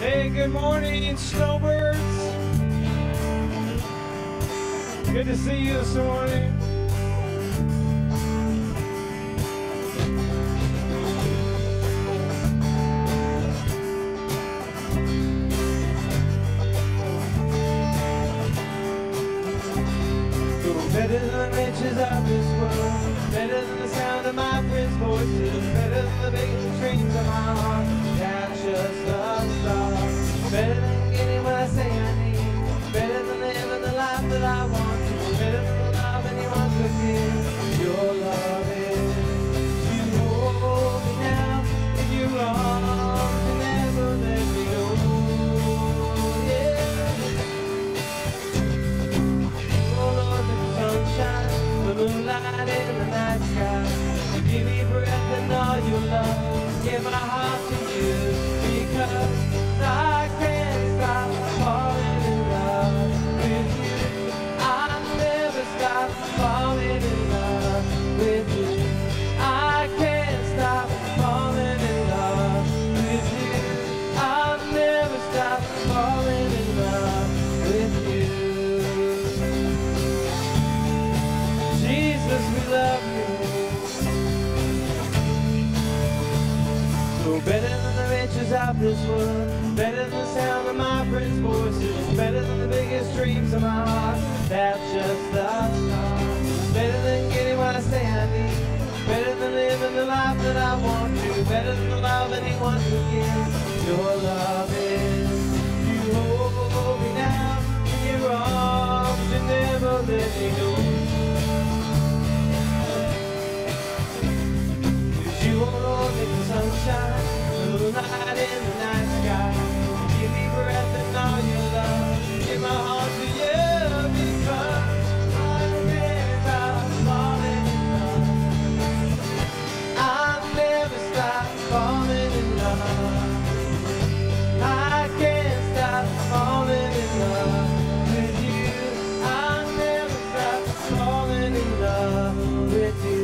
Hey, good morning, snowbirds. Good to see you this morning. Better than the riches of this world, better than the sound of my friends' voices, better than the beating strings of my heart. That's just the start. Better than getting what I say I need, better than living the life that I want to, better than the love anyone could give. Your love is, you hold me now, if you are, you never let me go. The moonlight in the night sky, you give me breath and all your love. Give my heart to you because I can't stop falling in love with you. I'll never stop falling in love with you. I can't stop falling in love with you. I'll never stop falling in love with you. We love you. So better than the riches of this world, better than the sound of my friends' voices, better than the biggest dreams of my heart. That's just the start. Better than getting what I say I need, better than living the life that I want to, better than the love anyone who gives. Your love is, you hold me now in your arms, you never let me go. You hold me in the sunshine, the moonlight in the night sky. Give me breath and all your love. Give my heart to you because I'll never fall in love. I'll never stop falling in love. I can't stop falling in love with you. I'll never stop falling in love with you.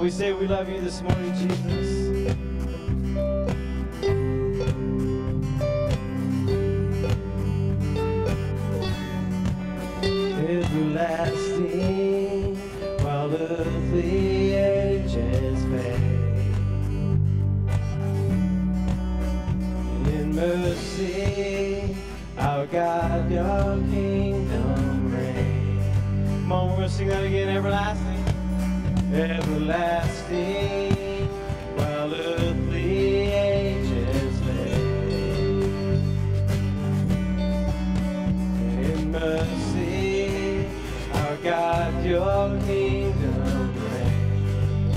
We say we love you this morning, Jesus. Everlasting, while earthly ages fade, in mercy, our God, your kingdom reign. Come on, we're going to sing that again, everlasting. Everlasting, while earthly ages lay. In mercy, our God, your kingdom reigns.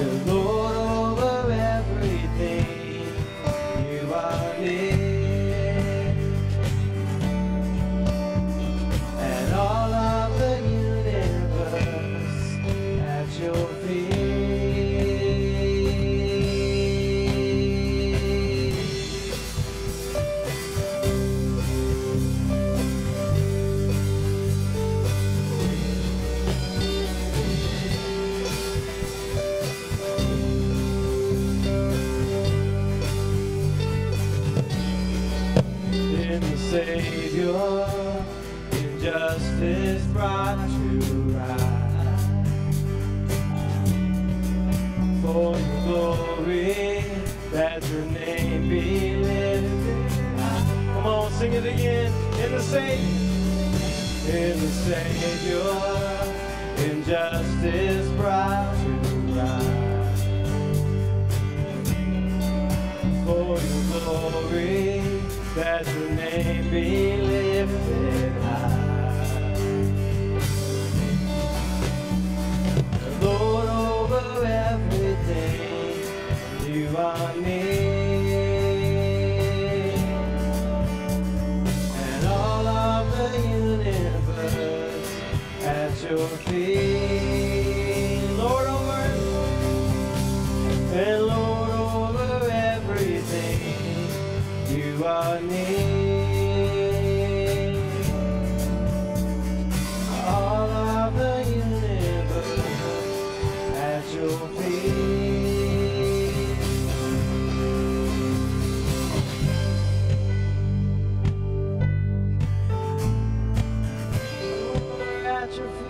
The Lord over everything, you are near. And all of the universe your name be lifted up. Come on, sing it again. In the Savior, injustice brought to rise. For your glory, that your name be lifted high. Lord, over everything, you are near. Your feet, Lord, over and Lord over everything, you are near. All of the universe at your feet, Lord, at your feet.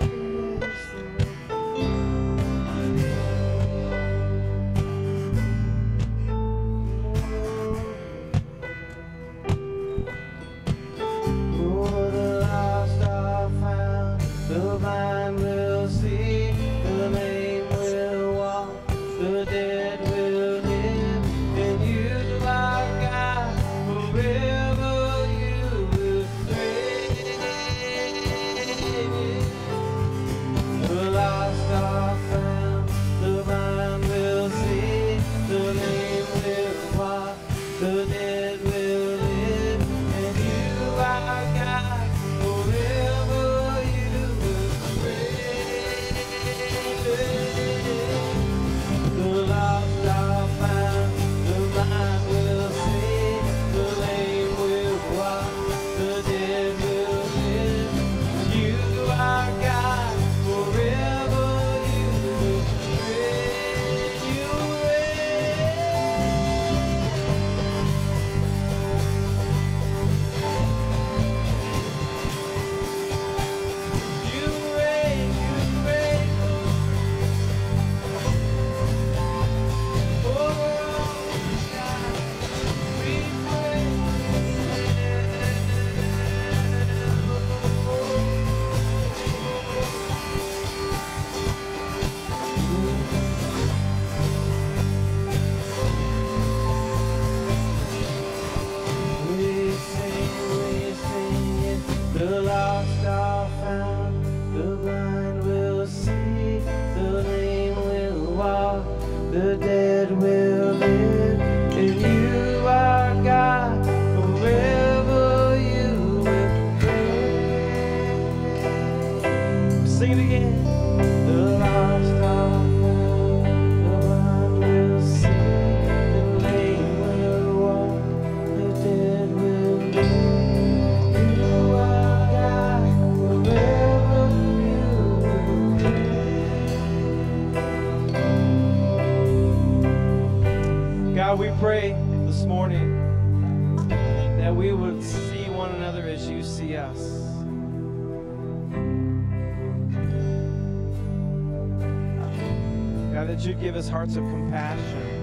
Hearts of compassion.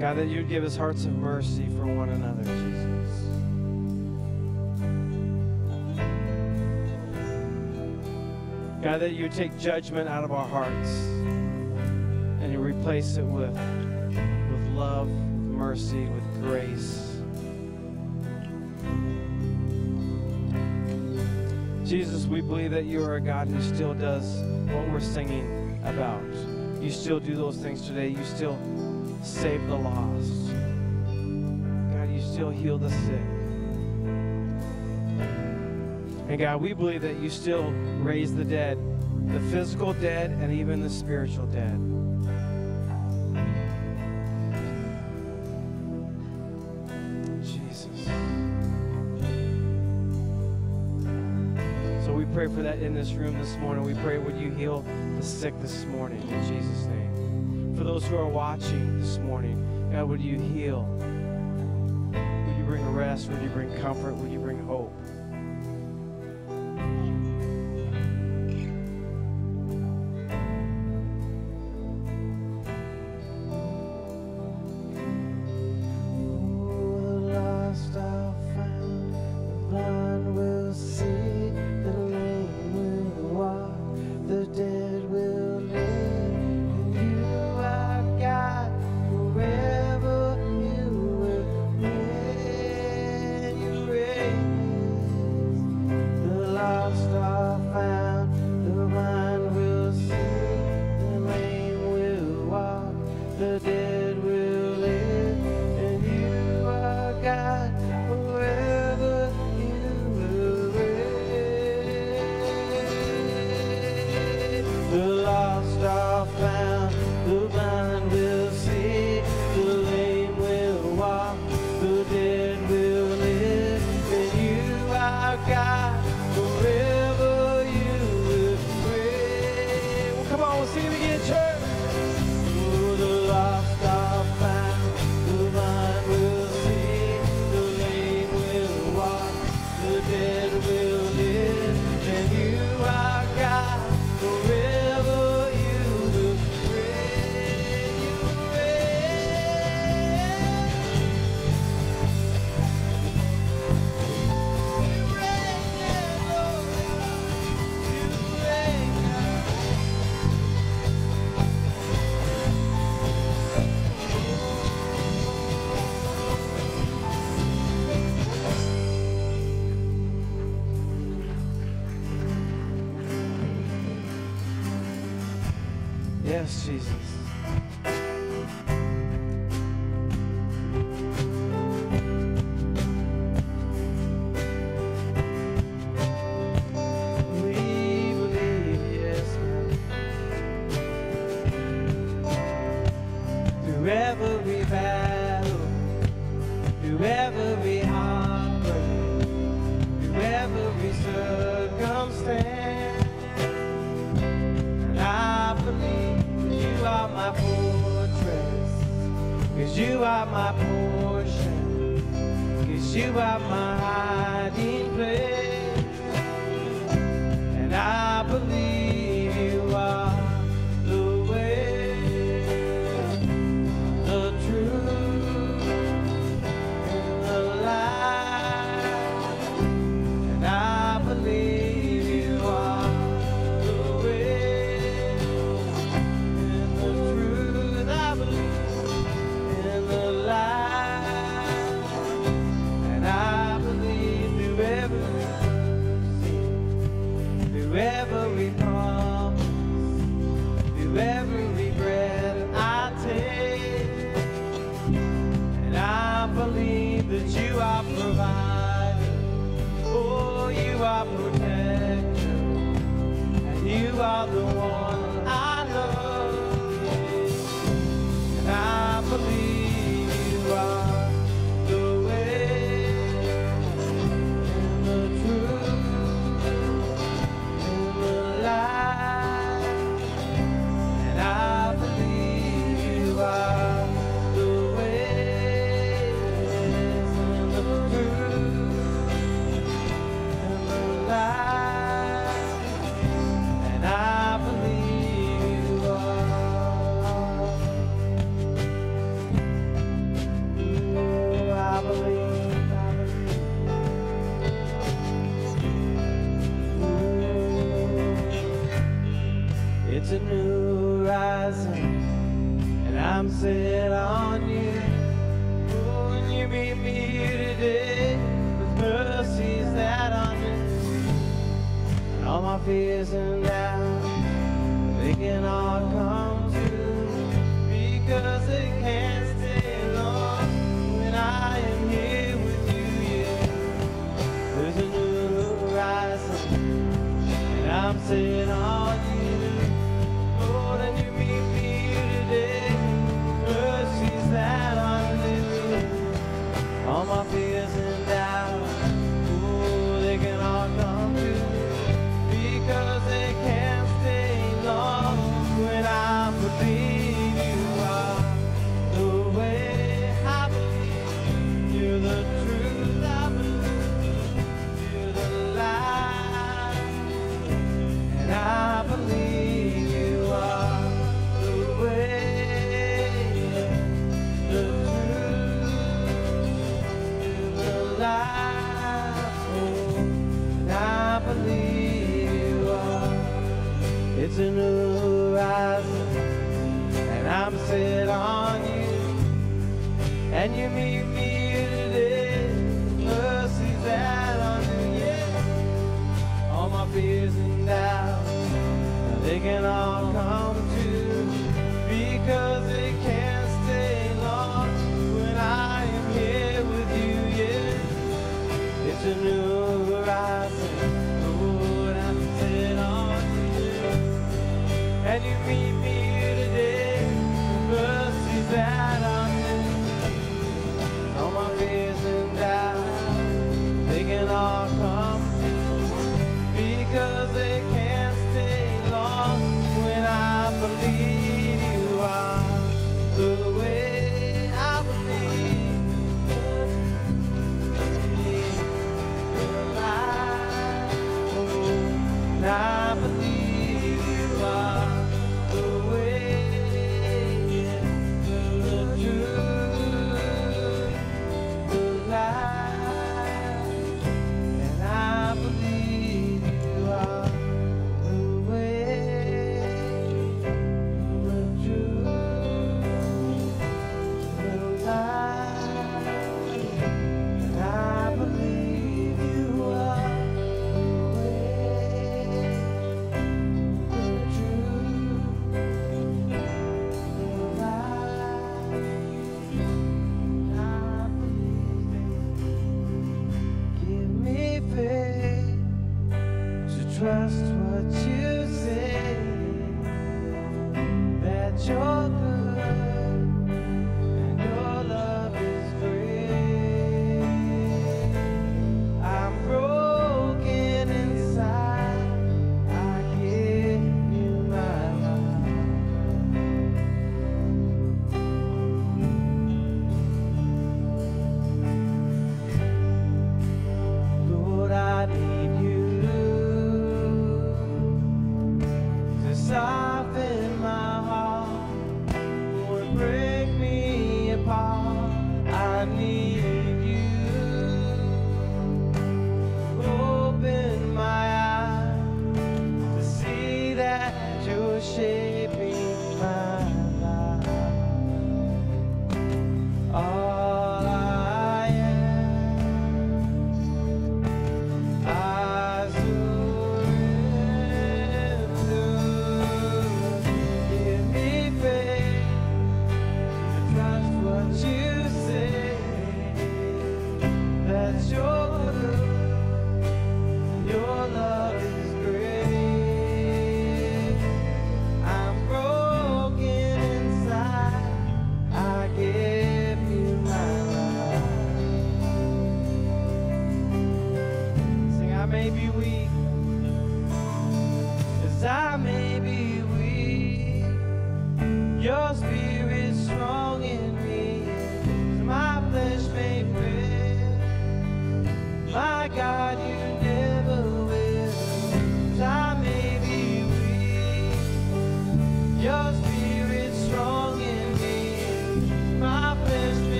God, that you'd give us hearts of mercy for one another, Jesus. God, that you take judgment out of our hearts and you replace it with love, with mercy, with grace. Jesus, we believe that you are a God who still does what we're singing about. You still do those things today. You still save the lost. God, you still heal the sick. And God, we believe that you still raise the dead, the physical dead and even the spiritual dead. Jesus. So we pray for that in this room this morning. We pray, would you heal the sick this morning in Jesus' name. For those who are watching this morning, God, would you heal? Would you bring rest? Would you bring comfort? Would you bring hope? on, we'll sing it again, church. Ooh, the lost are found, the blind will see, the lame will walk, the dead will live, and you are God forever. You will spread your way. You reign, Lord. You reign. Yes, Jesus. We believe, yes, God. Through every battle, through every heartbreak, through every circumstance, and I believe. You are my fortress, 'cause you are my portion, 'cause you are my hiding place. And I believe you are the way, the truth, and the light. And I believe you are the way, I believe in the light, and I believe through every promise, through every breath I take, and I believe that you are providing, oh, you are protector, and you are the one I love. I believe you are the way, and the truth, and the light, and I believe you are the way, and the truth, and the light, and I believe you are. It's a new rising, and I'm set on you. Oh, and you meet me here today with mercies that are new. And all my fears and doubts, they can all come true, because they can't stay long when I am here with you. Yeah. There's a new rising, and I'm set on you. That I knew, all my fears and doubts, ooh, they can all come true, because they can't stay long when I believe you are the way. I believe you're the truth, I believe you're the light, and I believe you are the way. And I believe you are. It's a new rising, and I'm set on you. And you meet me today, mercies that are new. Yeah. All my fears and doubts, they can all come true, because they can't stay long when I am here with you. Yeah. It's a new horizon, Lord, I'm set on you. And you meet me here today, mercies that are new. All my fears and doubts, they can all come true, because they can't stay long when I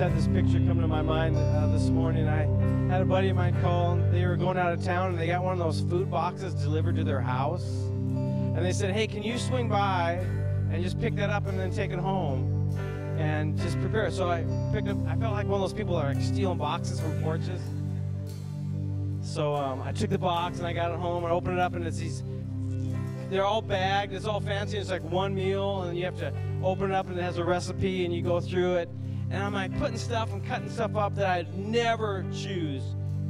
Had this picture come to my mind this morning. I had a buddy of mine call, and they were going out of town, and they got one of those food boxes delivered to their house, and they said, hey, can you swing by and just pick that up and then take it home and just prepare it? So I picked up, I felt like one of those people that are like stealing boxes from porches. So I took the box and I got it home and opened it up, and it's these, they're all bagged, it's all fancy, it's like one meal, and you have to open it up and it has a recipe and you go through it. And I'm like putting stuff and cutting stuff up that I'd never choose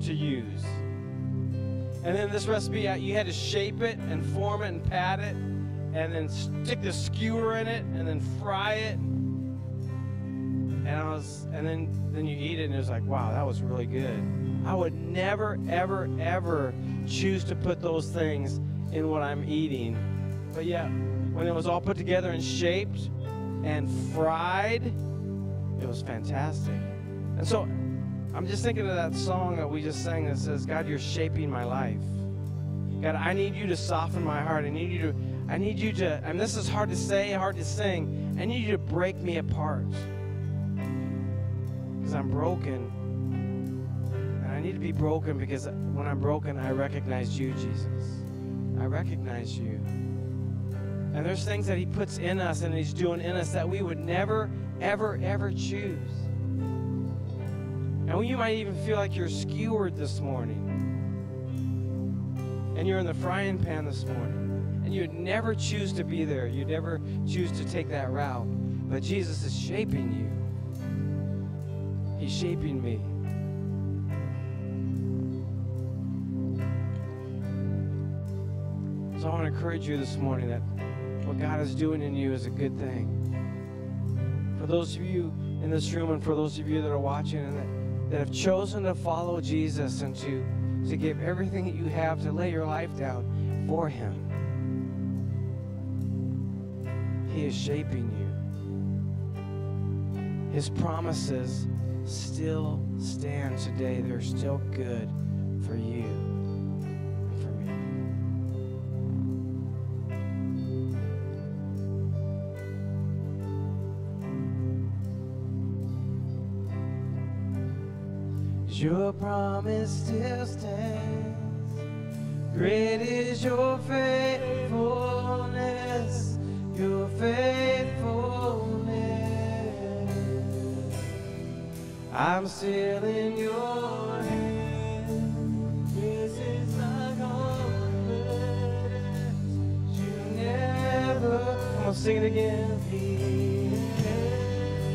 to use. And then this recipe, you had to shape it and form it and pat it and then stick the skewer in it and then fry it. And then you eat it and it was like, wow, that was really good. I would never, ever, ever choose to put those things in what I'm eating. But yeah, when it was all put together and shaped and fried, it was fantastic. And so I'm just thinking of that song that we just sang that says, God, you're shaping my life. God, I need you to soften my heart. I need you to, and this is hard to say, hard to sing. I need you to break me apart. Because I'm broken. And I need to be broken, because when I'm broken, I recognize you, Jesus. I recognize you. And there's things that he puts in us and he's doing in us that we would never, ever, ever choose. And you might even feel like you're skewered this morning. And you're in the frying pan this morning. And you'd never choose to be there. You'd never choose to take that route. But Jesus is shaping you. He's shaping me. So I want to encourage you this morning that what God is doing in you is a good thing. For those of you in this room and for those of you that are watching and that have chosen to follow Jesus and to give everything that you have, to lay your life down for Him, He is shaping you. His promises still stand today. They're still good for you and for me. Your promise still stands. Great is your faithfulness. Your faithfulness, I'm still in your hands. This is my confidence. You never, come on, sing it again.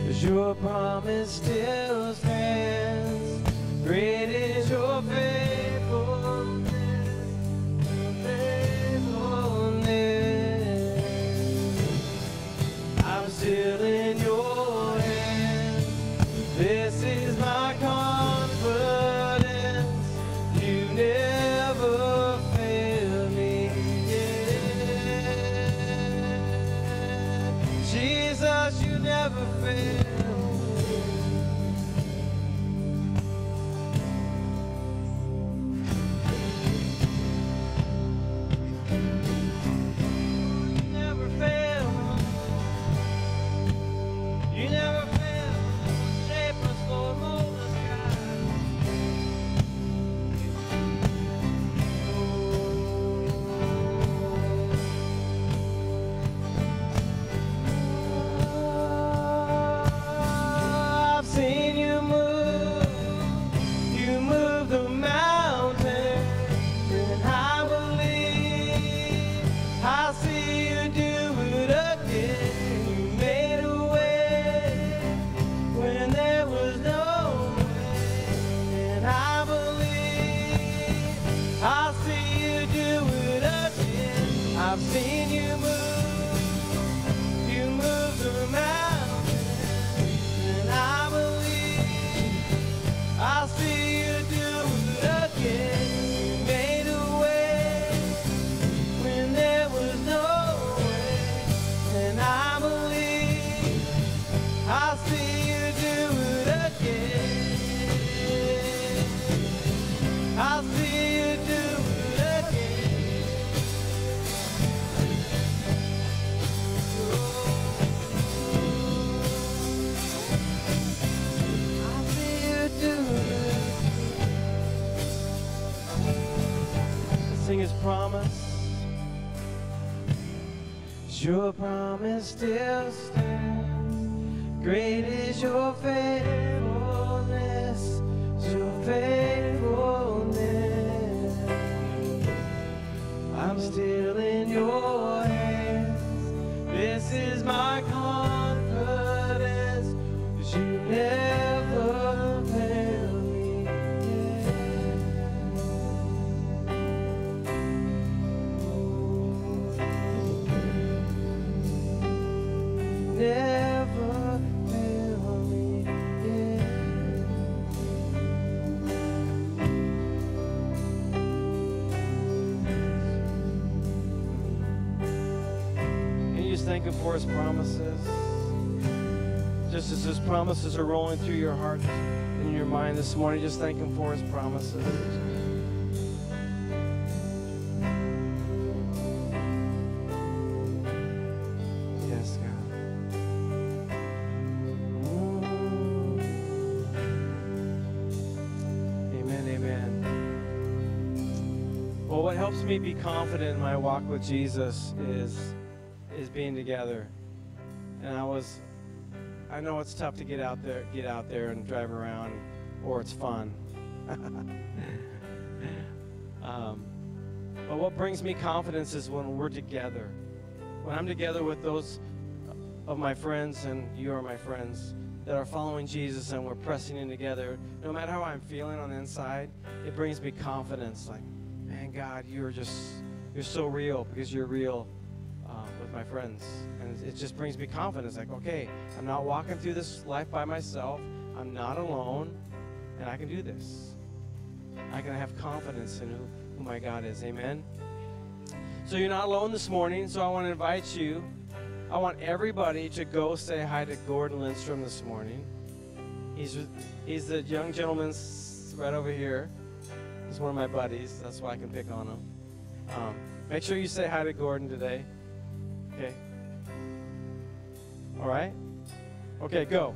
'Cause your promise still stands. Great is your faithfulness. Your faithfulness. Still in your hands, this is my confidence, you never fail me yet. Jesus, you never fail promise. Your promise still stands. Great is your faithfulness. Your faithfulness. I'm still in your hands. This is my confidence. You never fail. Never fail me again. Can you just thank Him for His promises? Just as His promises are rolling through your heart and your mind this morning, just thank Him for His promises. Be confident in my walk with Jesus is being together. And I know it's tough to get out there and drive around, or it's fun. But what brings me confidence is when we're together. When I'm together with those of my friends, and you are my friends, that are following Jesus and we're pressing in together, no matter how I'm feeling on the inside, it brings me confidence. Like, man, God, you are just you're so real because you're real with my friends. And it just brings me confidence. Like, okay, I'm not walking through this life by myself. I'm not alone, and I can do this. I can have confidence in who my God is. Amen? So you're not alone this morning, so I want to invite you. I want everybody to go say hi to Gordon Lindstrom this morning. He's the young gentleman right over here. He's one of my buddies. That's why I can pick on him. Make sure you say hi to Gordon today. Okay? All right? Okay, go.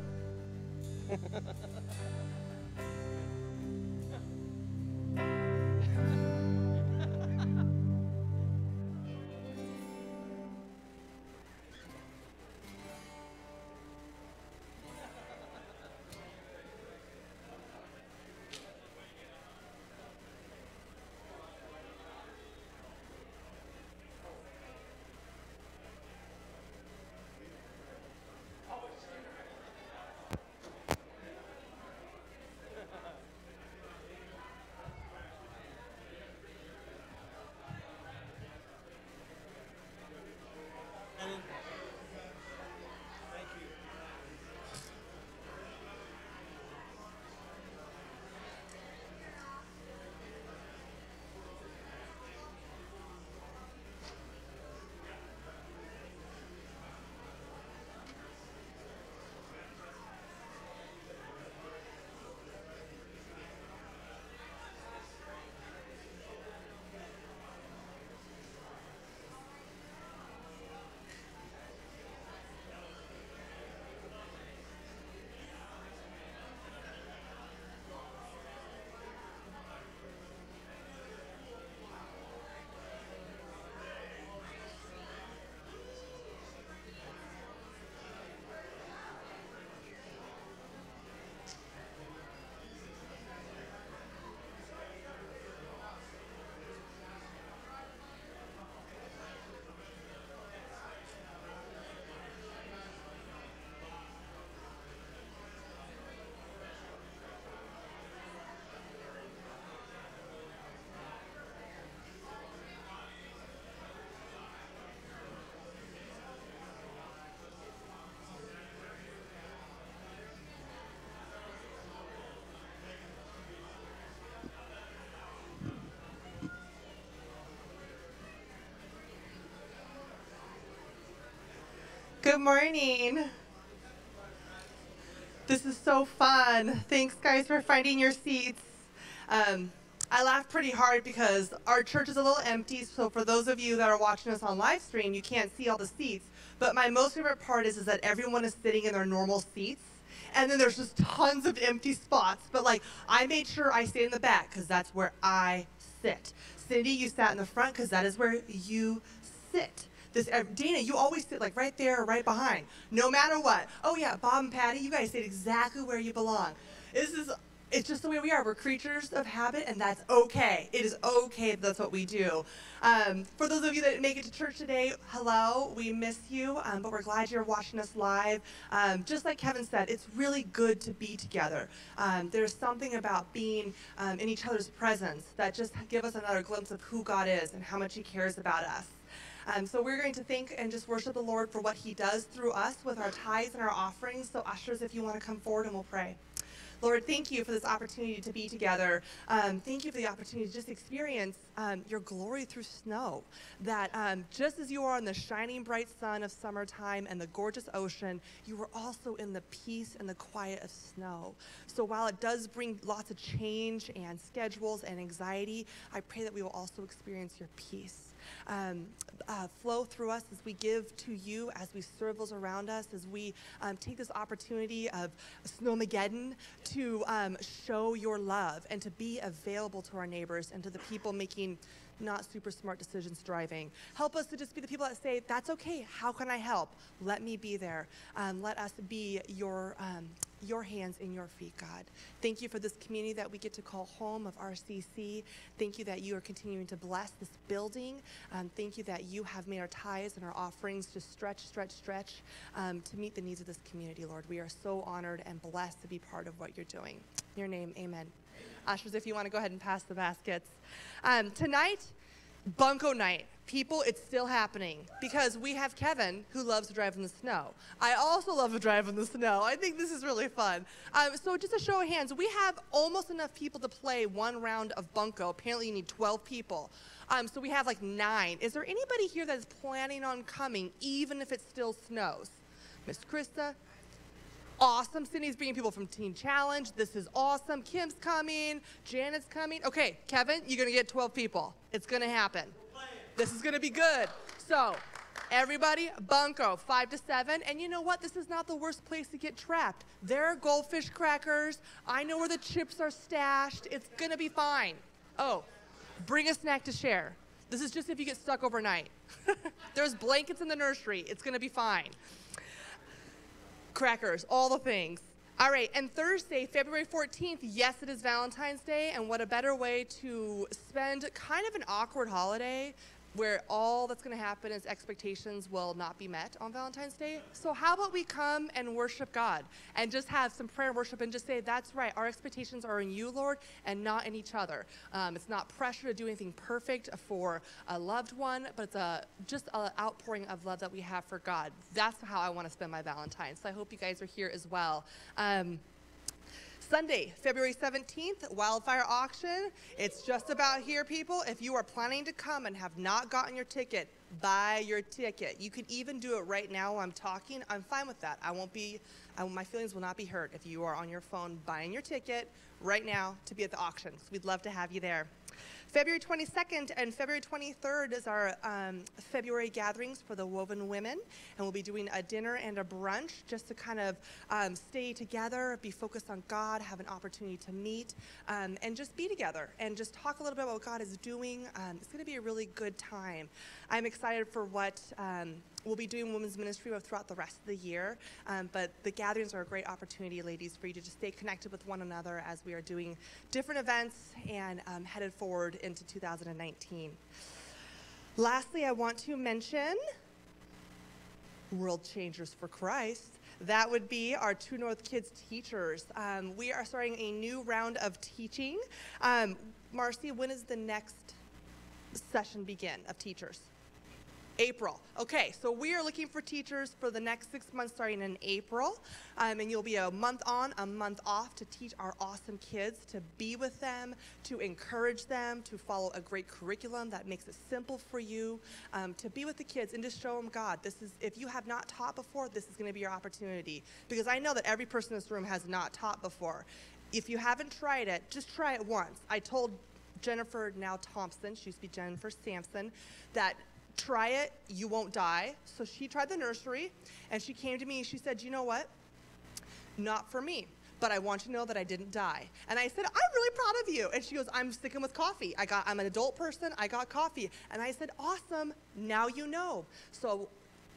Good morning. This is so fun. Thanks, guys, for finding your seats. I laughed pretty hard because our church is a little empty, so for those of you that are watching us on live stream, you can't see all the seats. But my most favorite part is that everyone is sitting in their normal seats, and then there's just tons of empty spots. But, like, I made sure I stayed in the back because that's where I sit. Cindy, you sat in the front because that is where you sit. Dana, you always sit like right there or right behind, no matter what. Oh yeah, Bob and Patty, you guys sit exactly where you belong. It's just the way we are. We're creatures of habit, and that's okay. It is okay that that's what we do. For those of you that didn't make it to church today, hello, we miss you, but we're glad you're watching us live. Just like Kevin said, it's really good to be together. There's something about being in each other's presence that just gives us another glimpse of who God is and how much he cares about us. So we're going to thank and just worship the Lord for what he does through us with our tithes and our offerings. So ushers, if you want to come forward and we'll pray. Lord, thank you for this opportunity to be together. Thank you for the opportunity to just experience your glory through snow. That just as you are in the shining bright sun of summertime and the gorgeous ocean, you are also in the peace and the quiet of snow. So while it does bring lots of change and schedules and anxiety, I pray that we will also experience your peace. Flow through us as we give to you, as we serve those around us, as we take this opportunity of Snowmageddon to show your love and to be available to our neighbors and to the people making not super smart decisions driving. Help us to just be the people that say, that's okay, how can I help? Let me be there. Let us be your hands and your feet, God. Thank you for this community that we get to call home of RCC. Thank you that you are continuing to bless this building. Thank you that you have made our tithes and our offerings to stretch to meet the needs of this community, Lord. We are so honored and blessed to be part of what you're doing. In your name, amen. Ushers, if you want to go ahead and pass the baskets. Tonight, Bunko night. People, it's still happening because we have Kevin who loves to drive in the snow. I also love to drive in the snow. I think this is really fun. So just a show of hands, we have almost enough people to play one round of Bunko. Apparently you need 12 people. So we have like 9. Is there anybody here that is planning on coming even if it still snows? Miss Krista? Awesome. Cindy's bringing people from Teen Challenge. This is awesome. Kim's coming. Janet's coming. Okay, Kevin, you're going to get 12 people. It's going to happen. This is going to be good. So, everybody, Bunko, 5 to 7. And you know what? This is not the worst place to get trapped. There are goldfish crackers. I know where the chips are stashed. It's going to be fine. Oh, bring a snack to share. This is just if you get stuck overnight. There's blankets in the nursery. It's going to be fine. Crackers, all the things. All right, and Thursday, February 14th, yes, it is Valentine's Day, and what a better way to spend kind of an awkward holiday where all that's going to happen is expectations will not be met on Valentine's Day. So how about we come and worship God and just have some prayer and worship and just say, that's right, our expectations are in you, Lord, and not in each other. It's not pressure to do anything perfect for a loved one, but it's just an outpouring of love that we have for God. That's how I want to spend my Valentine's. So I hope you guys are here as well. Sunday, February 17th, Wildfire Auction. It's just about here, people. If you are planning to come and have not gotten your ticket, buy your ticket. You could even do it right now while I'm talking. I'm fine with that. My feelings will not be hurt if you are on your phone buying your ticket right now to be at the auction. So we'd love to have you there. February 22nd and February 23rd is our February gatherings for the Woven Women, and we'll be doing a dinner and a brunch just to kind of stay together, be focused on God, have an opportunity to meet, and just be together and just talk a little bit about what God is doing. It's going to be a really good time. I'm excited for what we'll be doing women's ministry throughout the rest of the year, but the gatherings are a great opportunity, ladies, for you to just stay connected with one another as we are doing different events and headed forward into 2019. Lastly, I want to mention World Changers for Christ. That would be our Two North Kids teachers. We are starting a new round of teaching. Marcy, when is the next session begin of teachers? April. Okay, so we are looking for teachers for the next 6 months starting in April, and you'll be a month on, a month off to teach our awesome kids, to be with them, to encourage them, to follow a great curriculum that makes it simple for you, to be with the kids and just show them God. This is, if you have not taught before, this is going to be your opportunity, because I know that every person in this room has not taught before. If you haven't tried it, just try it once. I told Jennifer, now Thompson, she used to be Jennifer Sampson, that try it, you won't die. So she tried the nursery, and she came to me and she said, you know what, not for me, but I want you to know that I didn't die. And I said, I'm really proud of you. And she goes, I'm sticking with coffee. I'm an adult person, I got coffee. And I said, awesome, now you know. So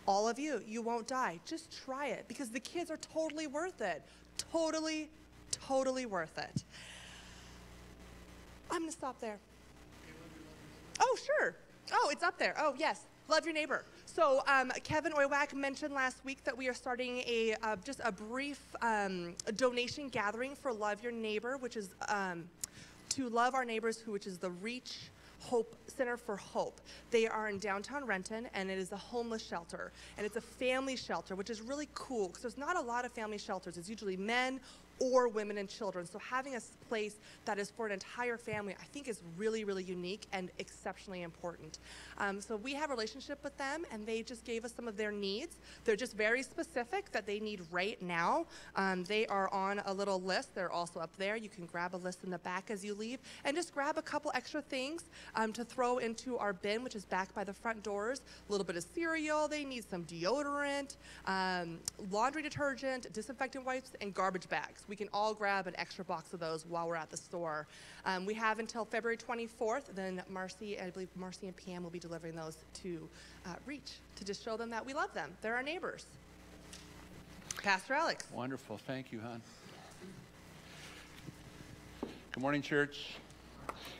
all of you, you won't die. Just try it, because the kids are totally worth it. Totally, totally worth it. I'm gonna stop there. Oh, sure. Oh, it's up there. Oh, yes. Love your neighbor. So Kevin Oywak mentioned last week that we are starting a just a brief donation gathering for Love Your Neighbor, which is to love our neighbors, which is the Reach Hope Center for Hope. They are in downtown Renton, and it is a homeless shelter. And it's a family shelter, which is really cool, because there's not a lot of family shelters. It's usually men or women and children. So having a place that is for an entire family, I think, is really, really unique and exceptionally important. So we have a relationship with them, and they just gave us some of their needs. They're just very specific that they need right now. They are on a little list. They're also up there. You can grab a list in the back as you leave, and just grab a couple extra things to throw into our bin, which is back by the front doors. A little bit of cereal. They need some deodorant, laundry detergent, disinfectant wipes, and garbage bags. We can all grab an extra box of those while we're at the store. We have until February 24th, then Marcy, I believe Marcy and Pam will be delivering those to Reach, to just show them that we love them. They're our neighbors. Pastor Alex. Wonderful. Thank you, hon. Good morning, church.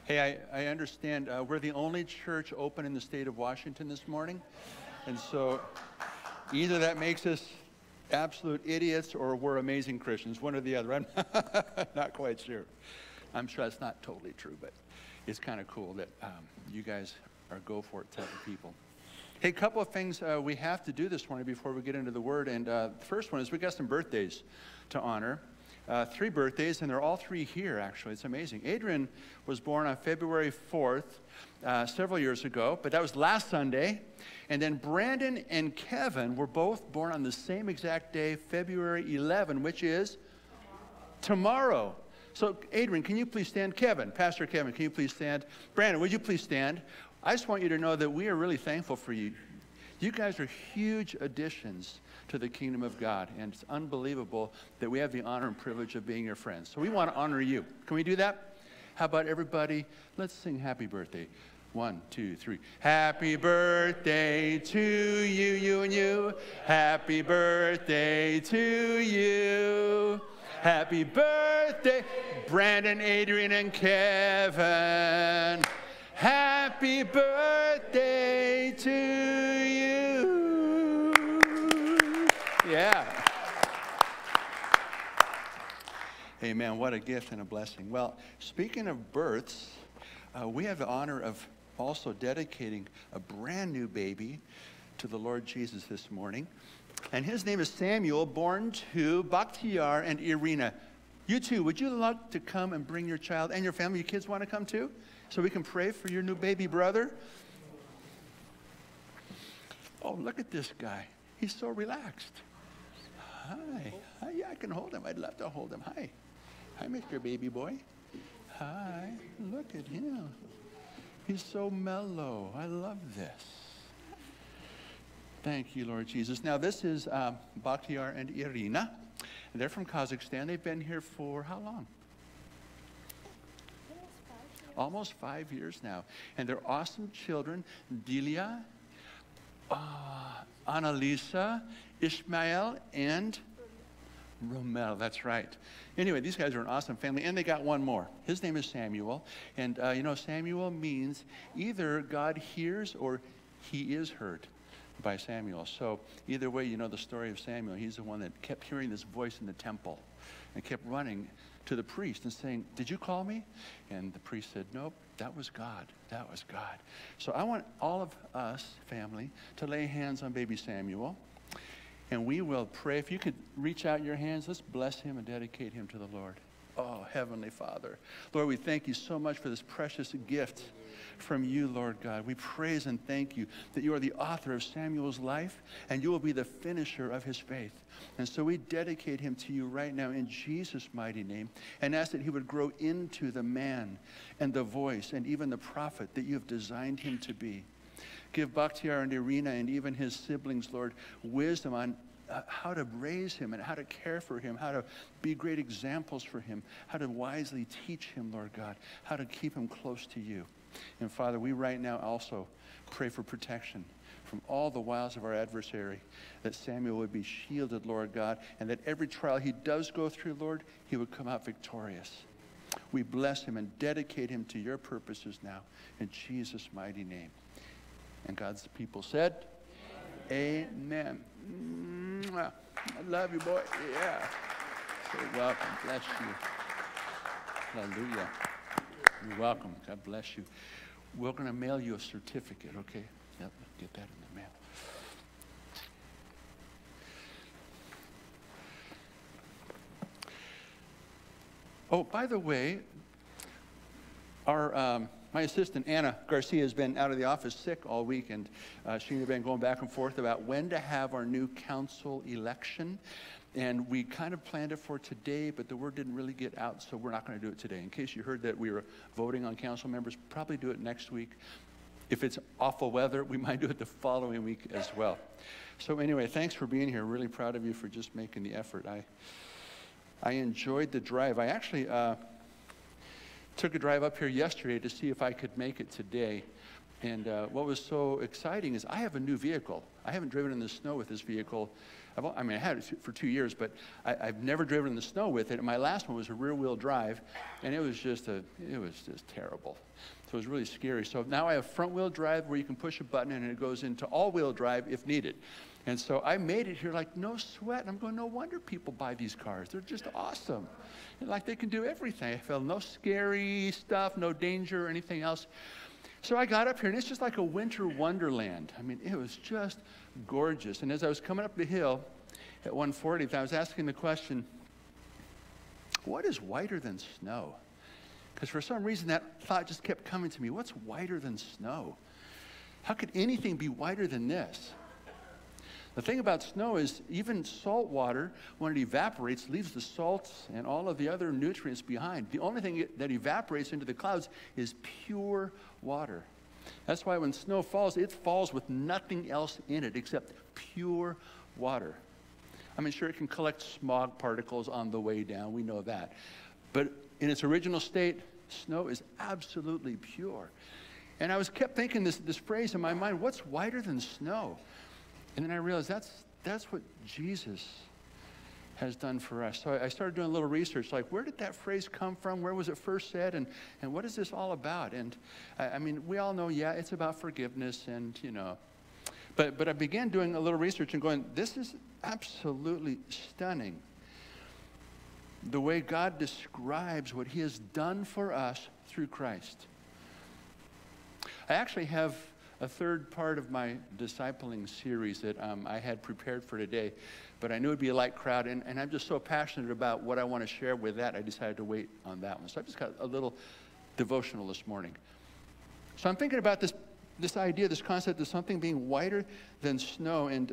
Hey, I understand we're the only church open in the state of Washington this morning. And so either that makes us absolute idiots or we're amazing Christians, one or the other. I'm not quite sure. I'm sure that's not totally true, but it's kind of cool that you guys our go for it type of people. Hey, a couple of things we have to do this morning before we get into the Word. And the first one is we got some birthdays to honor. Three birthdays, and they're all three here, actually. It's amazing. Adrian was born on February 4th, several years ago, but that was last Sunday. And then Brandon and Kevin were both born on the same exact day, February 11, which is tomorrow. So, Adrian, can you please stand? Kevin, Pastor Kevin, can you please stand? Brandon, would you please stand? I just want you to know that we are really thankful for you. You guys are huge additions to the kingdom of God, and it's unbelievable that we have the honor and privilege of being your friends. So we want to honor you. Can we do that? How about everybody? Let's sing happy birthday. One, two, three. Happy birthday to you, you and you. Happy birthday to you. Happy birthday, Brandon, Adrian, and Kevin. Happy birthday to you. Yeah. Amen. What a gift and a blessing. Well, speaking of births, we have the honor of also dedicating a brand new baby to the Lord Jesus this morning. And his name is Samuel, born to Bakhtiar and Irina. You two, would you like to come and bring your child and your family? Your kids want to come too? So we can pray for your new baby brother. Oh, look at this guy. He's so relaxed. Hi. Hi. Yeah, I can hold him. I'd love to hold him. Hi. Hi, Mr. Baby Boy. Hi. Look at him. He's so mellow. I love this. Thank you, Lord Jesus. Now, this is Bakhtiar and Irina. And they're from Kazakhstan. They've been here for how long? Almost 5 years now, and they're awesome children. Delia, Annalisa, Ishmael, and Romel. That's right. Anyway, these guys are an awesome family, and they got one more. His name is Samuel, and you know, Samuel means either God hears or he is heard by Samuel. So either way, you know the story of Samuel. He's the one that kept hearing this voice in the temple and kept running to the priest and saying, "Did you call me?" And the priest said, "Nope, that was God. That was God." So I want all of us, family, to lay hands on baby Samuel, and we will pray. If you could reach out your hands, let's bless him and dedicate him to the Lord. Oh, Heavenly Father, Lord, we thank you so much for this precious gift from you, Lord God. We praise and thank you that you are the author of Samuel's life, and you will be the finisher of his faith. And so we dedicate him to you right now in Jesus' mighty name, and ask that he would grow into the man and the voice and even the prophet that you have designed him to be. Give Bakhtiar and Irina and even his siblings, Lord, wisdom on how to raise him and how to care for him, how to be great examples for him, how to wisely teach him, Lord God, how to keep him close to you. And Father, we right now also pray for protection from all the wiles of our adversary, that Samuel would be shielded, Lord God, and that every trial he does go through, Lord, he would come out victorious. We bless him and dedicate him to your purposes now, in Jesus' mighty name. And God's people said, amen. Mwah. I love you, boy. Yeah. So welcome. Bless you. Hallelujah. You're welcome. God bless you. We're going to mail you a certificate, okay? Yep, get that in the mail. Oh, by the way, our my assistant, Anna Garcia, has been out of the office sick all week, and she and I have been going back and forth about when to have our new council election. And we kind of planned it for today, but the word didn't really get out, so we're not going to do it today. In case you heard that we were voting on council members, probably do it next week. If it's awful weather, we might do it the following week as well. So anyway, thanks for being here. Really proud of you for just making the effort. I enjoyed the drive. I actually... took a drive up here yesterday to see if I could make it today. And what was so exciting is I have a new vehicle. I haven't driven in the snow with this vehicle. I mean, I had it for 2 years, but I've never driven in the snow with it. And my last one was a rear-wheel drive, and it was just terrible. So it was really scary. So now I have front-wheel drive where you can push a button, and it goes into all-wheel drive if needed. And so I made it here like no sweat. And I'm going, no wonder people buy these cars. They're just awesome. And like they can do everything. I felt no scary stuff, no danger or anything else. So I got up here, and it's just like a winter wonderland. I mean, it was just gorgeous. And as I was coming up the hill at 140th, I was asking the question, what is whiter than snow? Because for some reason, that thought just kept coming to me. What's whiter than snow? How could anything be whiter than this? The thing about snow is even salt water, when it evaporates, leaves the salts and all of the other nutrients behind. The only thing that evaporates into the clouds is pure water. That's why when snow falls, it falls with nothing else in it except pure water. I mean, sure, it can collect smog particles on the way down. We know that. But in its original state, snow is absolutely pure. And I was kept thinking this phrase in my mind, what's whiter than snow? And then I realized that's what Jesus has done for us. So I started doing a little research, like where did that phrase come from? Where was it first said? And what is this all about? And I mean, we all know, yeah, it's about forgiveness and, you know. But I began doing a little research and going, this is absolutely stunning. The way God describes what he has done for us through Christ. I actually have a third part of my discipling series that I had prepared for today, but I knew it would be a light crowd, and I'm just so passionate about what I want to share with that, I decided to wait on that one. So I've just got a little devotional this morning. So I'm thinking about this idea, this concept of something being whiter than snow, and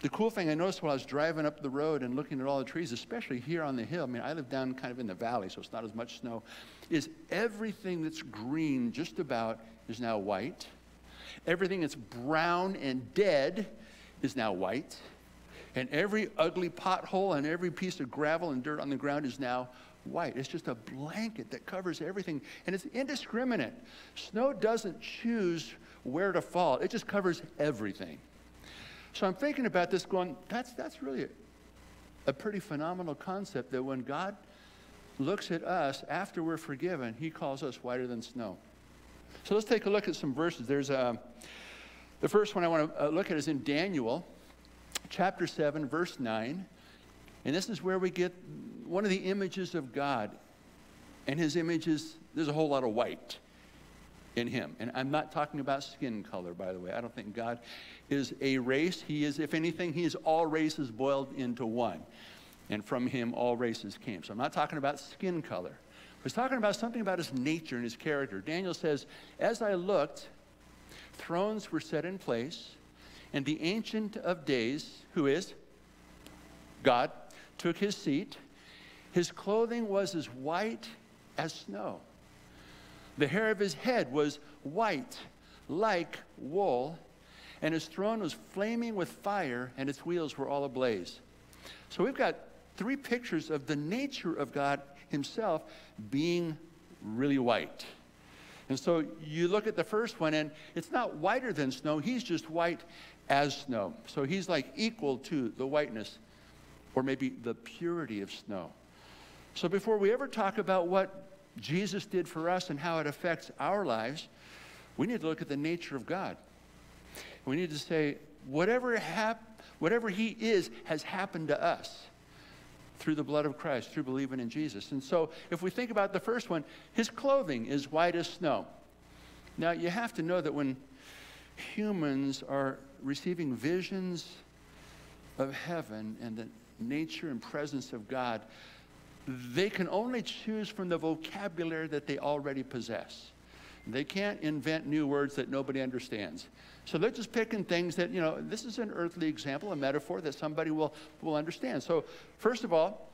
the cool thing I noticed while I was driving up the road and looking at all the trees, especially here on the hill, I mean, I live down kind of in the valley, so it's not as much snow, is everything that's green just about is now white. Everything that's brown and dead is now white. And every ugly pothole and every piece of gravel and dirt on the ground is now white. It's just a blanket that covers everything, and it's indiscriminate. Snow doesn't choose where to fall. It just covers everything. So I'm thinking about this going, that's really a pretty phenomenal concept that when God looks at us after we're forgiven, he calls us whiter than snow. So let's take a look at some verses. There's the first one I want to look at is in Daniel chapter 7, verse 9. And this is where we get one of the images of God. And his image is, there's a whole lot of white in him. And I'm not talking about skin color, by the way. I don't think God is a race. He is, if anything, he is all races boiled into one. And from him, all races came. So I'm not talking about skin color. I was talking about something about his nature and his character. Daniel says, as I looked, thrones were set in place, and the Ancient of Days, who is God, took his seat. His clothing was as white as snow. The hair of his head was white like wool, and his throne was flaming with fire, and its wheels were all ablaze. So we've got three pictures of the nature of God himself being really white. And so you look at the first one, and it's not whiter than snow. He's just white as snow. So he's like equal to the whiteness, or maybe the purity of snow. So before we ever talk about what Jesus did for us and how it affects our lives, we need to look at the nature of God. We need to say, whatever he is has happened to us through the blood of Christ, through believing in Jesus. And so if we think about the first one, his clothing is white as snow. Now, you have to know that when humans are receiving visions of heaven and the nature and presence of God, they can only choose from the vocabulary that they already possess. They can't invent new words that nobody understands. So they're just picking things that, you know, this is an earthly example, a metaphor that somebody will understand. So first of all,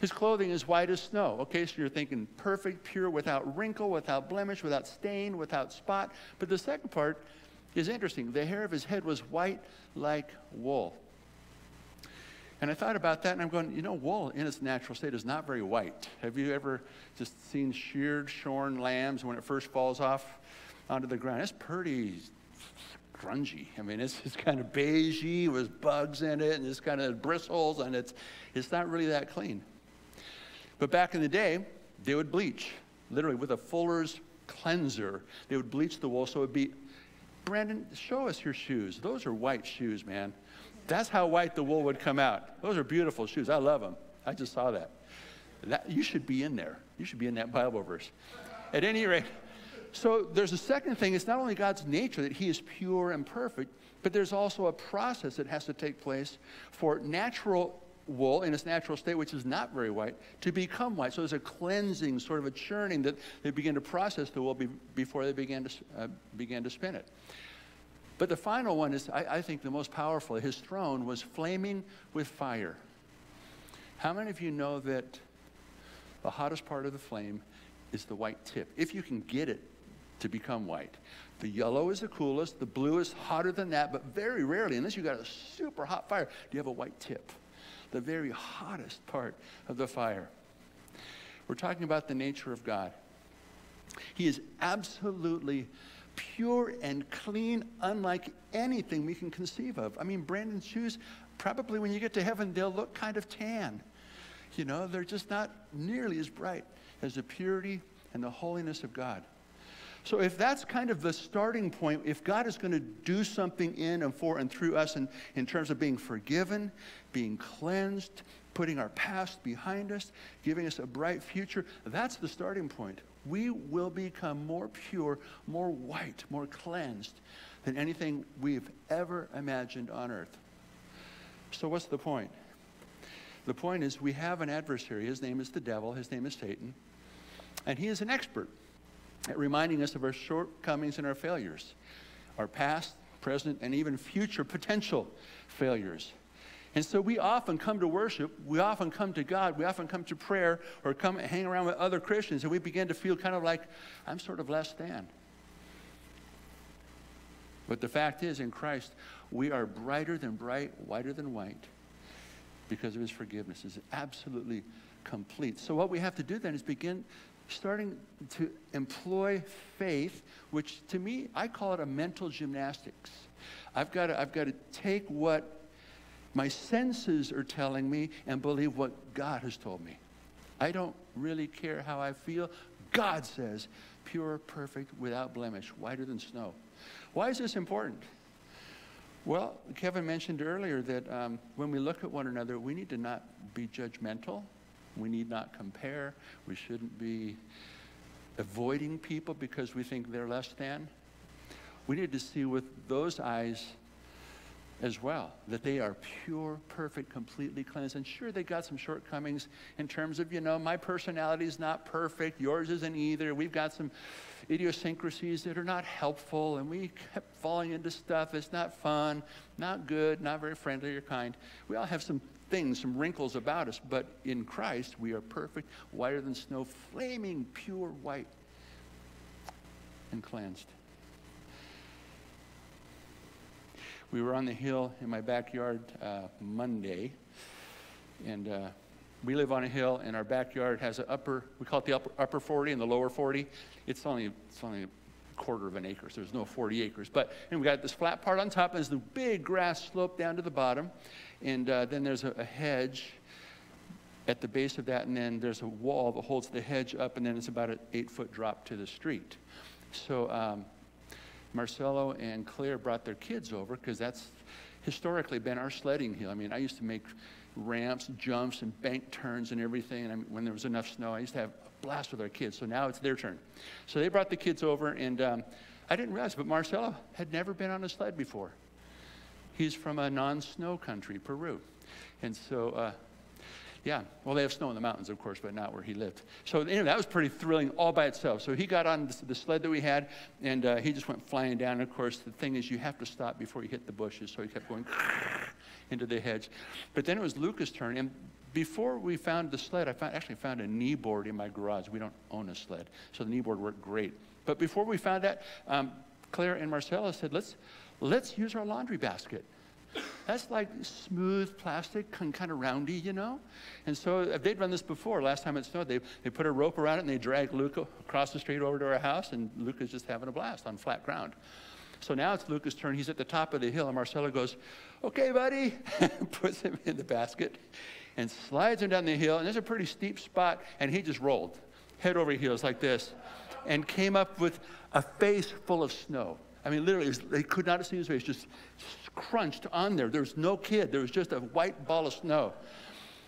his clothing is white as snow. Okay, so you're thinking perfect, pure, without wrinkle, without blemish, without stain, without spot. But the second part is interesting. The hair of his head was white like wool. And I thought about that, and I'm going, you know, wool in its natural state is not very white. Have you ever just seen sheared, shorn lambs when it first falls off onto the ground? It's pretty grungy. I mean, it's kind of beigey with bugs in it, and it's kind of bristles, and it's not really that clean. But back in the day, they would bleach, literally with a fuller's cleanser. They would bleach the wool, so it would be, Brandon, show us your shoes. Those are white shoes, man. That's how white the wool would come out. Those are beautiful shoes. I love them. I just saw that. You should be in there. You should be in that Bible verse. At any rate, So there's a second thing. It's not only God's nature that he is pure and perfect, but there's also a process that has to take place for natural wool in its natural state, which is not very white, to become white. So there's a cleansing, sort of a churning that they begin to process the wool before they began to spin it. But the final one is, I think, the most powerful. His throne was flaming with fire. How many of you know that the hottest part of the flame is the white tip, if you can get it to become white? The yellow is the coolest, the blue is hotter than that, but very rarely, unless you got a super hot fire, do you have a white tip, the very hottest part of the fire. We're talking about the nature of God. He is absolutely pure and clean, unlike anything we can conceive of. I mean, Brandon's shoes, probably when you get to heaven, they'll look kind of tan. You know, they're just not nearly as bright as the purity and the holiness of God. So if that's kind of the starting point, if God is going to do something in and for and through us in terms of being forgiven, being cleansed, putting our past behind us, giving us a bright future, that's the starting point. We will become more pure, more white, more cleansed than anything we've ever imagined on earth. So what's the point? The point is, we have an adversary. His name is the devil. His name is Satan. And he is an expert at reminding us of our shortcomings and our failures, our past, present, and even future potential failures. And so we often come to worship, we often come to God, we often come to prayer, or come and hang around with other Christians, and we begin to feel kind of like, I'm sort of less than. But the fact is, in Christ, we are brighter than bright, whiter than white, because of his forgiveness is absolutely complete. So what we have to do then is begin starting to employ faith, which to me, I call it a mental gymnastics. I've got to take what my senses are telling me and believe what God has told me. I don't really care how I feel. God says, pure, perfect, without blemish, whiter than snow. Why is this important? Well, Kevin mentioned earlier that when we look at one another, we need to not be judgmental. We need not compare. We shouldn't be avoiding people because we think they're less than. We need to see with those eyes as well, that they are pure, perfect, completely cleansed. And sure, they got some shortcomings in terms of, you know, my personality is not perfect, yours isn't either. We've got some idiosyncrasies that are not helpful, and we kept falling into stuff that's not fun, not good, not very friendly or kind. We all have some things, some wrinkles about us, but in Christ, we are perfect, whiter than snow, flaming, pure white, and cleansed. We were on the hill in my backyard Monday, and we live on a hill, and our backyard has an upper, we call it the upper 40 and the lower 40. It's only a quarter of an acre, so there's no 40 acres. But and we got this flat part on top, and there's the big grass slope down to the bottom, and then there's a hedge at the base of that, and then there's a wall that holds the hedge up, and then it's about an 8-foot drop to the street. So Marcelo and Claire brought their kids over because that's historically been our sledding hill. I mean, I used to make ramps, jumps, and bank turns and everything. And I mean, when there was enough snow, I used to have a blast with our kids. So now it's their turn. So they brought the kids over, and I didn't realize, but Marcelo had never been on a sled before. He's from a non-snow country, Peru. And so, yeah, well, they have snow in the mountains, of course, but not where he lived. So anyway, that was pretty thrilling all by itself. So he got on the sled that we had, and he just went flying down. And of course, the thing is, you have to stop before you hit the bushes. So he kept going into the hedge. But then it was Luca's turn. And before we found the sled, I actually found a knee board in my garage. We don't own a sled, so the knee board worked great. But before we found that, Claire and Marcella said, let's use our laundry basket. That's like smooth plastic, kind of roundy, you know? And so they'd run this before. Last time it snowed, they put a rope around it, and they dragged Luca across the street over to our house, and Luca's just having a blast on flat ground. So now it's Luca's turn. He's at the top of the hill, and Marcelo goes, okay, buddy, puts him in the basket and slides him down the hill. And there's a pretty steep spot, and he just rolled head over heels like this and came up with a face full of snow. I mean, literally, they could not have seen his face, just crunched on there. There was no kid. There was just a white ball of snow.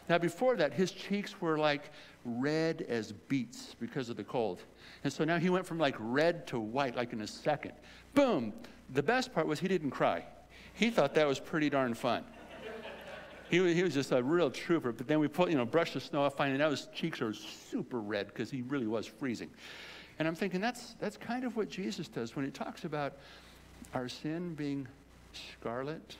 Now, before that, his cheeks were like red as beets because of the cold. And so now he went from like red to white, like in a second. Boom. The best part was he didn't cry. He thought that was pretty darn fun. He was just a real trooper. But then we put, you know, brushed the snow off, finding out his cheeks are super red because he really was freezing. And I'm thinking that's kind of what Jesus does when he talks about our sin being scarlet,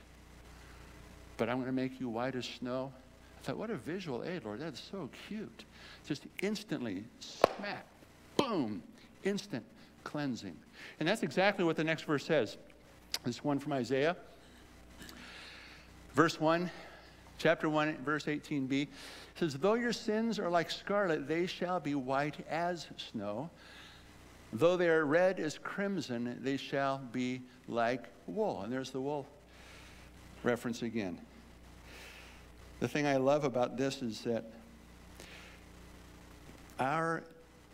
but I'm going to make you white as snow. I thought, what a visual aid, Lord. That's so cute. Just instantly, smack, boom, instant cleansing. And that's exactly what the next verse says. This one from Isaiah. Verse 1, chapter 1, verse 18b. It says, though your sins are like scarlet, they shall be white as snow. Though they are red as crimson, they shall be like wool. And there's the wool reference again. The thing I love about this is that our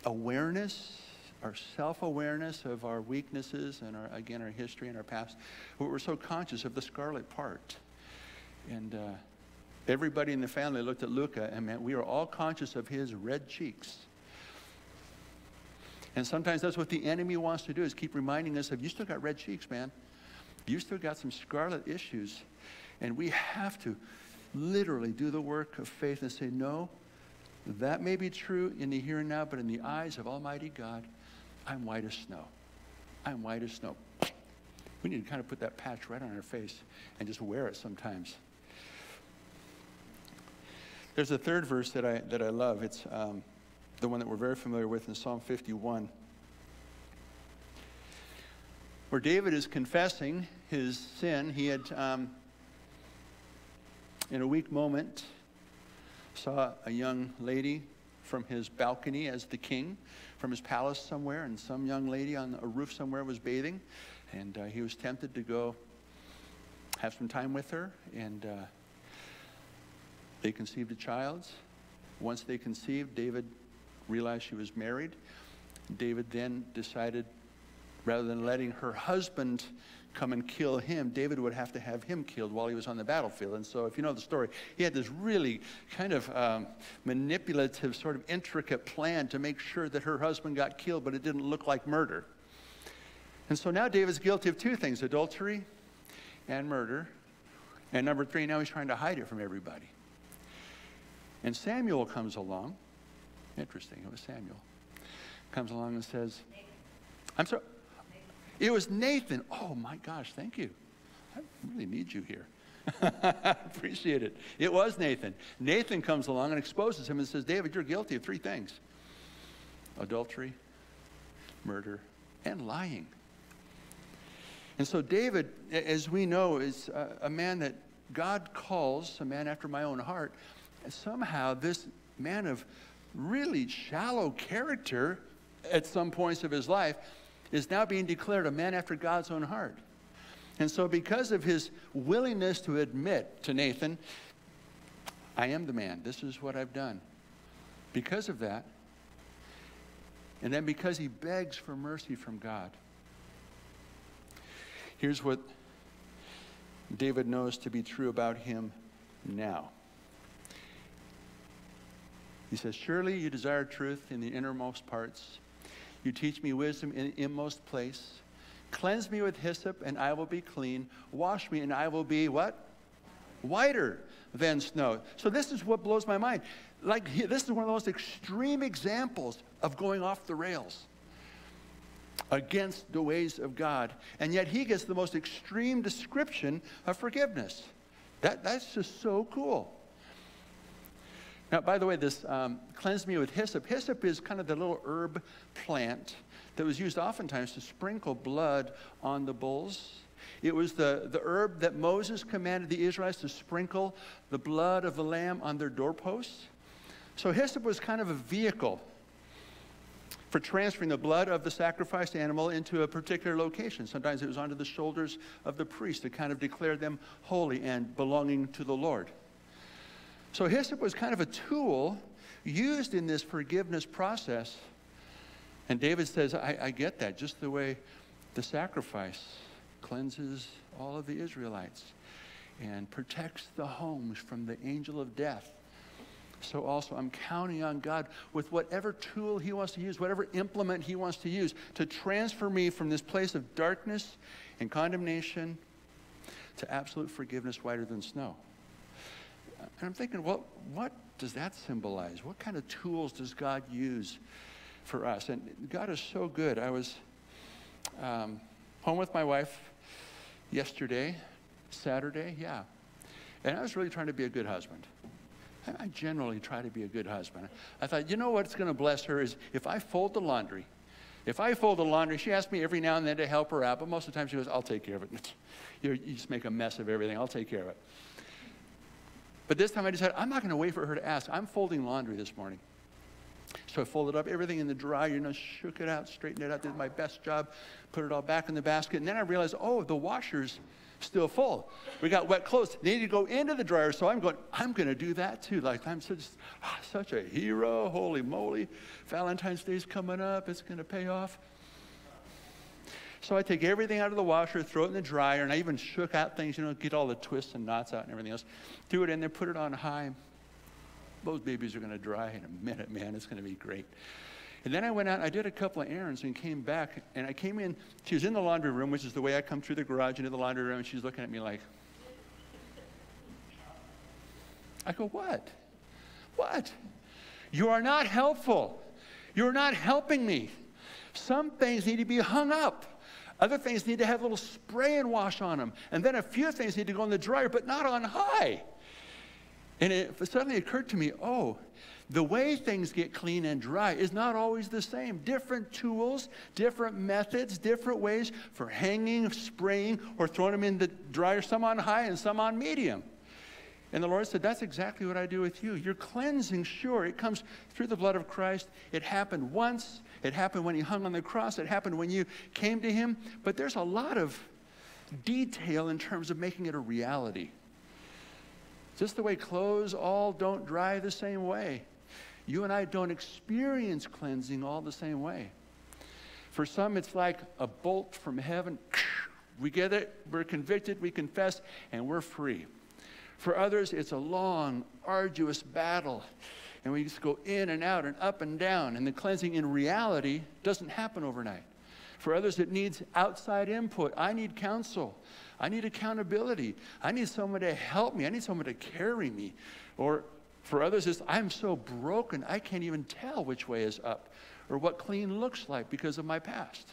awareness, our self-awareness of our weaknesses and our, again, our history and our past, we're so conscious of the scarlet part. And everybody in the family looked at Luca and, man, we are all conscious of his red cheeks. And sometimes that's what the enemy wants to do, is keep reminding us of, you still got red cheeks, man. You still got some scarlet issues. And we have to literally do the work of faith and say, no, that may be true in the here and now, but in the eyes of Almighty God, I'm white as snow. I'm white as snow. We need to kind of put that patch right on our face and just wear it sometimes. There's a third verse that I love. It's the one that we're very familiar with in Psalm 51, where David is confessing his sin. He had, in a weak moment, saw a young lady from his balcony as the king, from his palace somewhere, and some young lady on a roof somewhere was bathing, and he was tempted to go have some time with her, and they conceived a child. Once they conceived, David realized she was married. David then decided, rather than letting her husband come and kill him, David would have to have him killed while he was on the battlefield. And so if you know the story, he had this really kind of manipulative, sort of intricate plan to make sure that her husband got killed, but it didn't look like murder. And so now David's guilty of two things, adultery and murder. And number three, now he's trying to hide it from everybody. And Samuel comes along. Interesting, it was Samuel. Comes along and says, I'm sorry. It was Nathan. Oh, my gosh, thank you. I really need you here. I appreciate it. It was Nathan. Nathan comes along and exposes him and says, David, you're guilty of three things. Adultery, murder, and lying. And so David, as we know, is a man that God calls, a man after my own heart. And somehow this man of really shallow character at some points of his life is now being declared a man after God's own heart. And so because of his willingness to admit to Nathan, I am the man, this is what I've done. Because of that, and then because he begs for mercy from God, here's what David knows to be true about him now. He says, surely you desire truth in the innermost parts. You teach me wisdom in the inmost place. Cleanse me with hyssop, and I will be clean. Wash me, and I will be what? Whiter than snow. So this is what blows my mind. Like, this is one of the most extreme examples of going off the rails against the ways of God. And yet he gets the most extreme description of forgiveness. That's just so cool. Now, by the way, this cleanse me with hyssop. Hyssop is kind of the little herb plant that was used oftentimes to sprinkle blood on the bulls. It was the herb that Moses commanded the Israelites to sprinkle the blood of the lamb on their doorposts. So hyssop was kind of a vehicle for transferring the blood of the sacrificed animal into a particular location. Sometimes it was onto the shoulders of the priest to kind of declare them holy and belonging to the Lord. So hyssop was kind of a tool used in this forgiveness process. And David says, I get that, just the way the sacrifice cleanses all of the Israelites and protects the homes from the angel of death. so also I'm counting on God with whatever tool he wants to use, whatever implement he wants to use to transfer me from this place of darkness and condemnation to absolute forgiveness whiter than snow. And I'm thinking, well, what does that symbolize? What kind of tools does God use for us? And God is so good. I was home with my wife yesterday, Saturday, yeah. And I was really trying to be a good husband. I generally try to be a good husband. I thought, you know what's going to bless her is if I fold the laundry. If I fold the laundry, she asks me every now and then to help her out, but most of the time she goes, I'll take care of it. You just make a mess of everything. I'll take care of it. But this time I decided, I'm not going to wait for her to ask. I'm folding laundry this morning. So I folded up everything in the dryer, you know, shook it out, straightened it out, did my best job, put it all back in the basket. And then I realized, oh, the washer's still full. We got wet clothes. They need to go into the dryer, so I'm going to do that too. Like, I'm such a hero. Holy moly. Valentine's Day's coming up. It's going to pay off. So I take everything out of the washer, throw it in the dryer, and I even shook out things, you know, get all the twists and knots out and everything else. Threw it in there, put it on high. Those babies are going to dry in a minute, man. It's going to be great. And then I went out and I did a couple of errands and came back. And I came in. She was in the laundry room, which is the way I come through the garage into the laundry room. And she's looking at me like, I go, what? What? You are not helpful. You're not helping me. Some things need to be hung up. Other things need to have a little spray and wash on them. And then a few things need to go in the dryer, but not on high. And it suddenly occurred to me, oh, the way things get clean and dry is not always the same. Different tools, different methods, different ways for hanging, spraying, or throwing them in the dryer, some on high and some on medium. And the Lord said, that's exactly what I do with you. Your cleansing, sure, it comes through the blood of Christ. It happened once. It happened when he hung on the cross. It happened when you came to him. But there's a lot of detail in terms of making it a reality. Just the way clothes all don't dry the same way. You and I don't experience cleansing all the same way. For some, it's like a bolt from heaven. We get it, we're convicted, we confess, and we're free. For others, it's a long, arduous battle. And we just go in and out and up and down. And the cleansing in reality doesn't happen overnight. For others, it needs outside input. I need counsel. I need accountability. I need someone to help me. I need someone to carry me. Or for others, it's I'm so broken, I can't even tell which way is up or what clean looks like because of my past.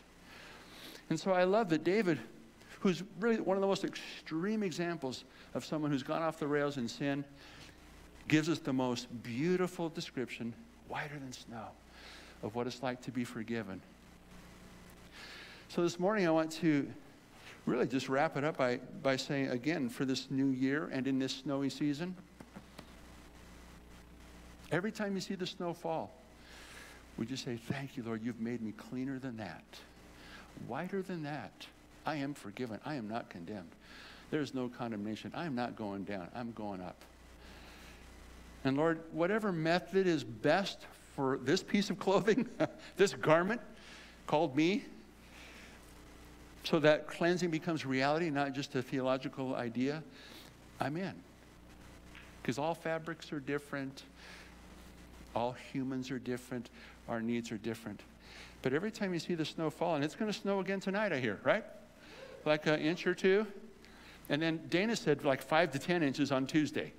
And so I love that David, who's really one of the most extreme examples of someone who's gone off the rails in sin, gives us the most beautiful description, whiter than snow, of what it's like to be forgiven. So this morning I want to really just wrap it up by saying again, for this new year and in this snowy season, every time you see the snow fall, we just say, thank you, Lord, you've made me cleaner than that, whiter than that. I am forgiven. I am not condemned. There's no condemnation. I'm not going down. I'm going up. And Lord, whatever method is best for this piece of clothing, this garment called me, so that cleansing becomes reality, not just a theological idea, I'm in. Because all fabrics are different. All humans are different. Our needs are different. But every time you see the snow fall, and it's going to snow again tonight, I hear, right? Like an inch or two. And then Dana said like 5 to 10 inches on Tuesday.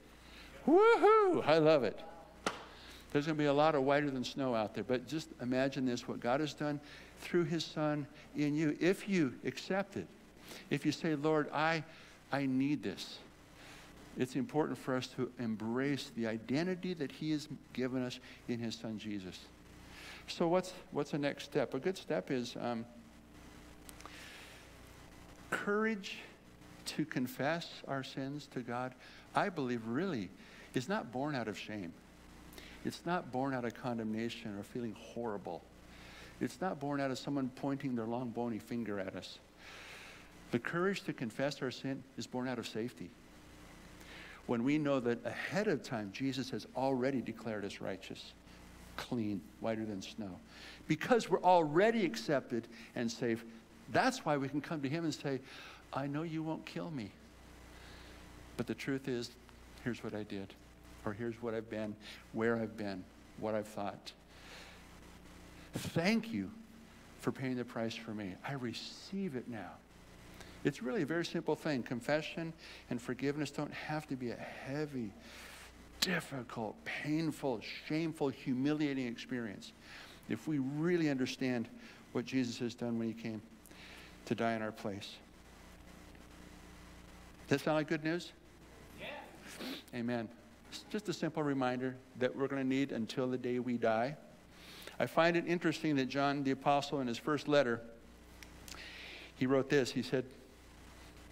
Woohoo! I love it. There's going to be a lot of whiter than snow out there. But just imagine this, what God has done through his son in you. If you accept it, if you say, Lord, I need this, it's important for us to embrace the identity that he has given us in his son, Jesus. So what's the next step? A good step is courage to confess our sins to God. I believe really is not born out of shame. It's not born out of condemnation or feeling horrible. It's not born out of someone pointing their long, bony finger at us. The courage to confess our sin is born out of safety. When we know that ahead of time, Jesus has already declared us righteous, clean, whiter than snow. Because we're already accepted and safe, that's why we can come to him and say, I know you won't kill me. But the truth is, here's what I did, or here's what I've been, where I've been, what I've thought. Thank you for paying the price for me. I receive it now. It's really a very simple thing. Confession and forgiveness don't have to be a heavy, difficult, painful, shameful, humiliating experience. If we really understand what Jesus has done when he came to die in our place. Does that sound like good news? Yeah. Amen. It's just a simple reminder that we're going to need until the day we die. I find it interesting that John the Apostle, in his first letter, he wrote this. He said,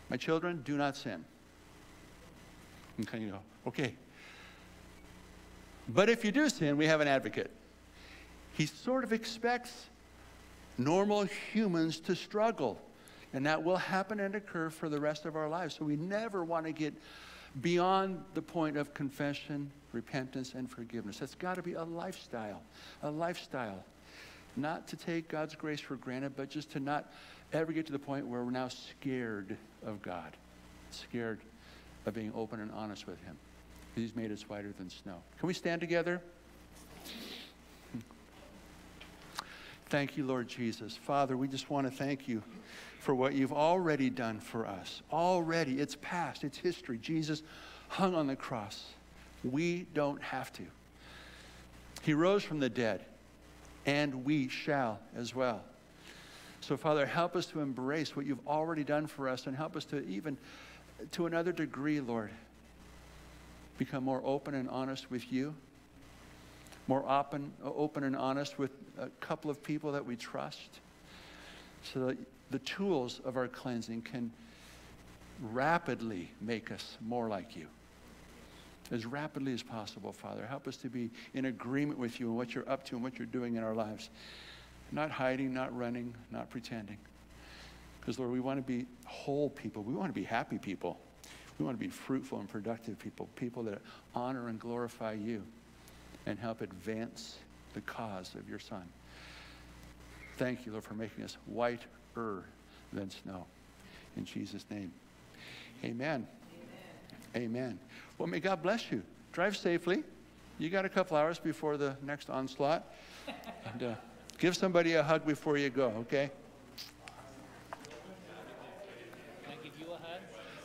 my children, do not sin. And kind of go, okay. But if you do sin, we have an advocate. He sort of expects normal humans to struggle. And that will happen and occur for the rest of our lives. So we never want to get beyond the point of confession, repentance, and forgiveness. That's got to be a lifestyle, not to take God's grace for granted, but just to not ever get to the point where we're now scared of God, scared of being open and honest with him. He's made us whiter than snow. Can we stand together? Thank you, Lord Jesus. Father, we just want to thank you for what you've already done for us. Already, it's past, it's history. Jesus hung on the cross. We don't have to. He rose from the dead, and we shall as well. So, Father, help us to embrace what you've already done for us, and help us to even, to another degree, Lord, become more open and honest with you, more open and honest with a couple of people that we trust, so that the tools of our cleansing can rapidly make us more like you. As rapidly as possible, Father. Help us to be in agreement with you and what you're up to and what you're doing in our lives. Not hiding, not running, not pretending. Because, Lord, we want to be whole people. We want to be happy people. We want to be fruitful and productive people, people that honor and glorify you and help advance the cause of your Son. Thank you, Lord, for making us whiter than snow. In Jesus' name, amen. Amen. Amen. Well, may God bless you. Drive safely. You got a couple hours before the next onslaught. And give somebody a hug before you go, okay? Can I give you a hug?